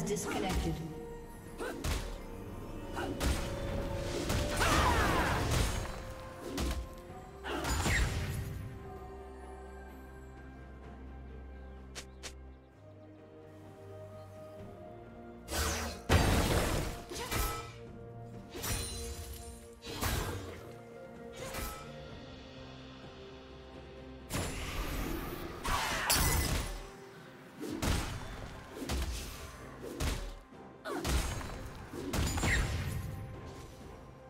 has disconnected.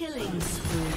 Killing spree.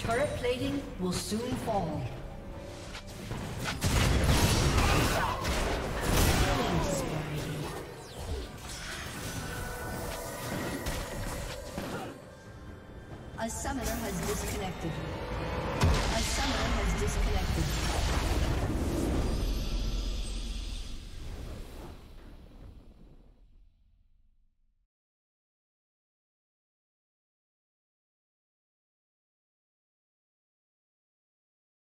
Turret plating will soon fall. A summoner has disconnected.